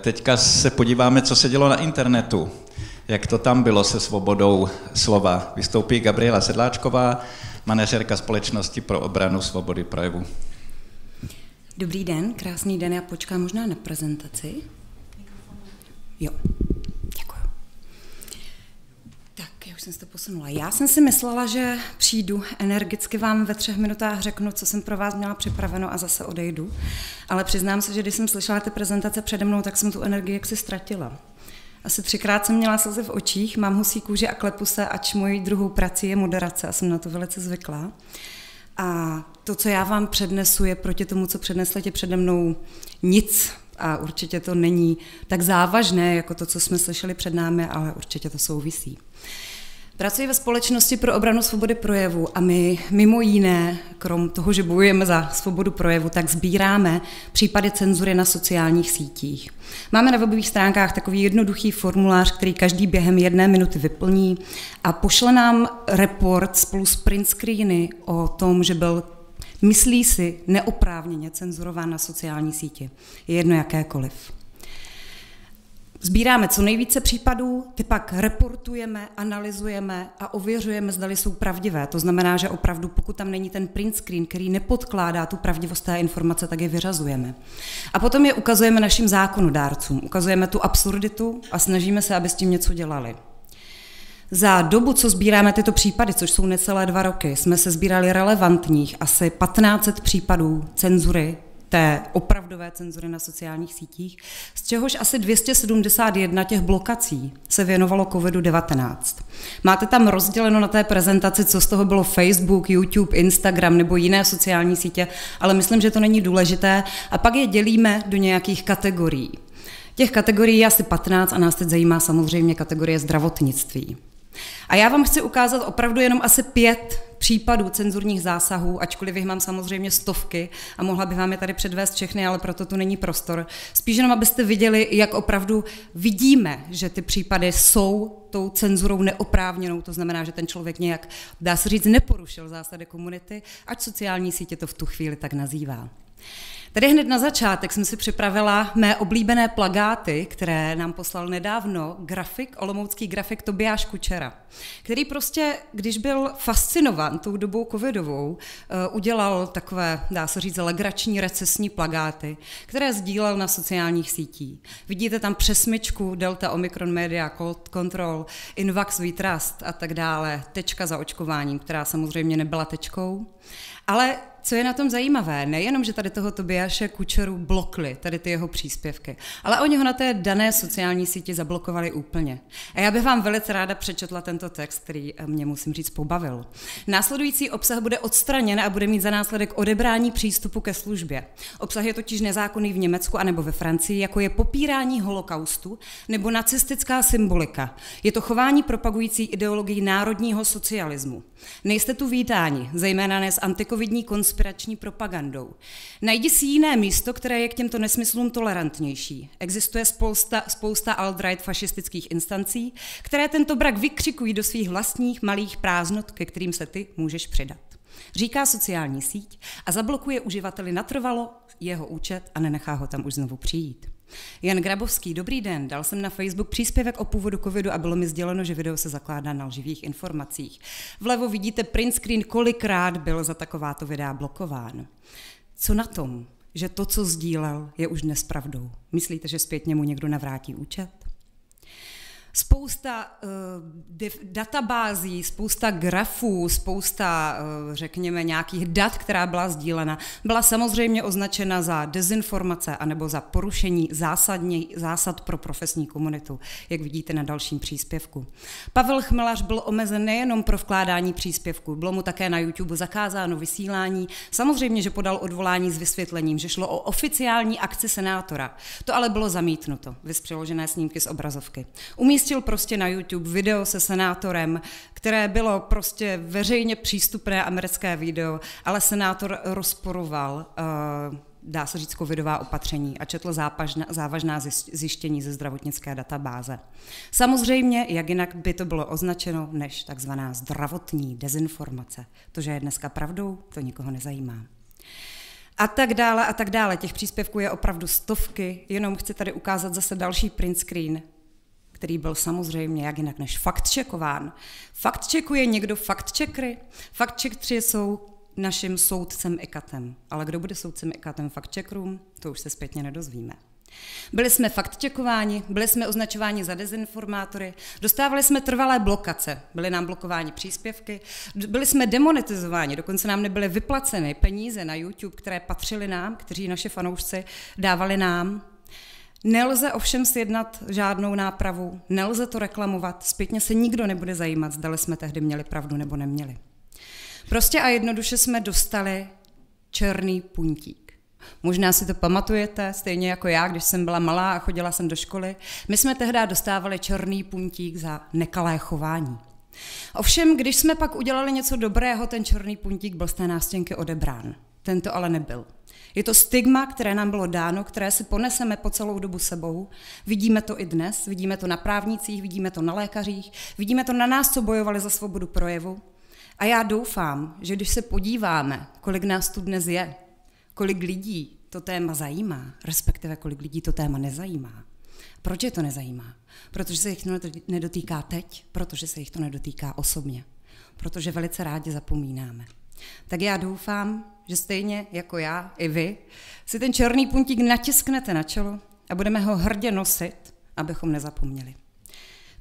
Teďka se podíváme, co se dělo na internetu, jak to tam bylo se svobodou slova. Vystoupí Gabriela Sedláčková, manažerka Společnosti pro obranu svobody projevu. Dobrý den, krásný den, já počkám možná na prezentaci. Jo, děkuju. Tak, já už jsem si to posunula. Já jsem si myslela, že přijdu energicky vám ve 3 minutách řeknu, co jsem pro vás měla připraveno a zase odejdu. Ale přiznám se, že když jsem slyšela ty prezentace přede mnou, tak jsem tu energii jaksi ztratila. Asi 3krát jsem měla slzy v očích, mám husí kůži a klepu se, ač mojí druhou prací je moderace a jsem na to velice zvyklá. A to, co já vám přednesu, je proti tomu, co přednesla tě přede mnou, nic. A určitě to není tak závažné, jako to, co jsme slyšeli před námi, ale určitě to souvisí. Pracuji ve Společnosti pro obranu svobody projevu a my mimo jiné, krom toho, že bojujeme za svobodu projevu, tak sbíráme případy cenzury na sociálních sítích. Máme na webových stránkách takový jednoduchý formulář, který každý během 1 minuty vyplní a pošle nám report spolu s print screeny o tom, že byl, myslí si, neoprávněně cenzurován na sociální síti. Je jedno jakékoliv. Sbíráme co nejvíce případů, ty pak reportujeme, analyzujeme a ověřujeme, zdali jsou pravdivé. To znamená, že opravdu, pokud tam není ten print screen, který nepodkládá tu pravdivost té informace, tak je vyřazujeme. A potom je ukazujeme našim zákonodárcům, ukazujeme tu absurditu a snažíme se, aby s tím něco dělali. Za dobu, co sbíráme tyto případy, což jsou necelé 2 roky, jsme se sbírali relevantních asi 1500 případů cenzury, té opravdové cenzury na sociálních sítích, z čehož asi 271 těch blokací se věnovalo COVID-19. Máte tam rozděleno na té prezentaci, co z toho bylo Facebook, YouTube, Instagram nebo jiné sociální sítě, ale myslím, že to není důležité. A pak je dělíme do nějakých kategorií. Těch kategorií je asi 15 a nás teď zajímá samozřejmě kategorie zdravotnictví. A já vám chci ukázat opravdu jenom asi 5 případů cenzurních zásahů, ačkoliv jich mám samozřejmě stovky a mohla bych vám je tady předvést všechny, ale proto tu není prostor. Spíš jenom, abyste viděli, jak opravdu vidíme, že ty případy jsou tou cenzurou neoprávněnou, to znamená, že ten člověk nějak, dá se říct, neporušil zásady komunity, ať sociální sítě to v tu chvíli tak nazývá. Tady hned na začátek jsem si připravila mé oblíbené plakáty, které nám poslal nedávno grafik, olomoucký grafik Tobiáš Kučera, který prostě, když byl fascinován tou dobou covidovou, udělal takové, dá se říct, legrační recesní plakáty, které sdílel na sociálních sítích. Vidíte tam přesmyčku Delta, Omikron, Media, Control, Invax, We Trust a tak dále, tečka za očkováním, která samozřejmě nebyla tečkou, ale co je na tom zajímavé, nejenom, že tady toho Tobiáše Kučeru blokli, tady ty jeho příspěvky, ale oni ho na té dané sociální síti zablokovali úplně. A já bych vám velice ráda přečetla tento text, který mě, musím říct, pobavil. Následující obsah bude odstraněn a bude mít za následek odebrání přístupu ke službě. Obsah je totiž nezákonný v Německu anebo ve Francii, jako je popírání holokaustu nebo nacistická symbolika. Je to chování propagující ideologii národního socialismu. Nejste tu vítáni, zejména ne s antikovidní konspirační propagandou. Najdi si jiné místo, které je k těmto nesmyslům tolerantnější. Existuje spousta alt-right fašistických instancí, které tento brak vykřikují do svých vlastních malých prázdnot, ke kterým se ty můžeš přidat. Říká sociální síť a zablokuje uživateli natrvalo jeho účet a nenechá ho tam už znovu přijít. Jan Grabovský, dobrý den, dal jsem na Facebook příspěvek o původu covidu a bylo mi sděleno, že video se zakládá na lživých informacích. Vlevo vidíte print screen, kolikrát byl za takováto videa blokován. Co na tom, že to, co sdílel, je už dnes pravdou? Myslíte, že zpětně mu někdo navrátí účet? Spousta databází, spousta grafů, spousta, řekněme, nějakých dat, která byla sdílena, byla samozřejmě označena za dezinformace anebo za porušení zásad pro profesní komunitu, jak vidíte na dalším příspěvku. Pavel Chmelař byl omezen nejenom pro vkládání příspěvku, bylo mu také na YouTube zakázáno vysílání. Samozřejmě, že podal odvolání s vysvětlením, že šlo o oficiální akci senátora. To ale bylo zamítnuto, viz přiložené snímky z obrazovky. Umístil prostě na YouTube video se senátorem, které bylo prostě veřejně přístupné americké video, ale senátor rozporoval, dá se říct, covidová opatření a četl závažná zjištění ze zdravotnické databáze. Samozřejmě, jak jinak by to bylo označeno, než takzvaná zdravotní dezinformace. To, že je dneska pravdou, to nikoho nezajímá. a tak dále, a tak dále. Těch příspěvků je opravdu stovky, jenom chci tady ukázat zase další print screen, který byl samozřejmě jak jinak než fact-checkován. Fact-checkuje někdo fact-checkery? Fact-checkři jsou našim soudcem ikatem. Ale kdo bude soudcem ikatem fact-checkerům, to už se zpětně nedozvíme. Byli jsme fact-checkováni, byli jsme označováni za dezinformátory, dostávali jsme trvalé blokace, byly nám blokováni příspěvky, byli jsme demonetizováni, dokonce nám nebyly vyplaceny peníze na YouTube, které patřily nám, kteří naše fanoušci dávali nám. Nelze ovšem sjednat žádnou nápravu, nelze to reklamovat, zpětně se nikdo nebude zajímat, zdali jsme tehdy měli pravdu nebo neměli. Prostě a jednoduše jsme dostali černý puntík. Možná si to pamatujete, stejně jako já, když jsem byla malá a chodila jsem do školy. My jsme tehdy dostávali černý puntík za nekalé chování. Ovšem, když jsme pak udělali něco dobrého, ten černý puntík byl z té nástěnky odebrán. Tento ale nebyl. Je to stigma, které nám bylo dáno, které si poneseme po celou dobu sebou. Vidíme to i dnes, vidíme to na právnících, vidíme to na lékařích, vidíme to na nás, co bojovali za svobodu projevu. A já doufám, že když se podíváme, kolik nás tu dnes je, kolik lidí to téma zajímá, respektive kolik lidí to téma nezajímá. Proč je to nezajímá? Protože se jich to nedotýká teď, protože se jich to nedotýká osobně, protože velice rádi zapomínáme. Tak já doufám, že stejně jako já, i vy, si ten černý puntík natisknete na čelo a budeme ho hrdě nosit, abychom nezapomněli.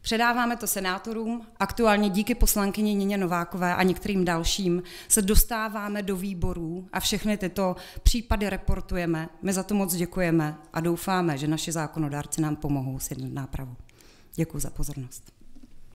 Předáváme to senátorům, aktuálně díky poslankyni Nině Novákové a některým dalším se dostáváme do výborů a všechny tyto případy reportujeme. My za to moc děkujeme a doufáme, že naši zákonodárci nám pomohou sjednat nápravu. Děkuji za pozornost.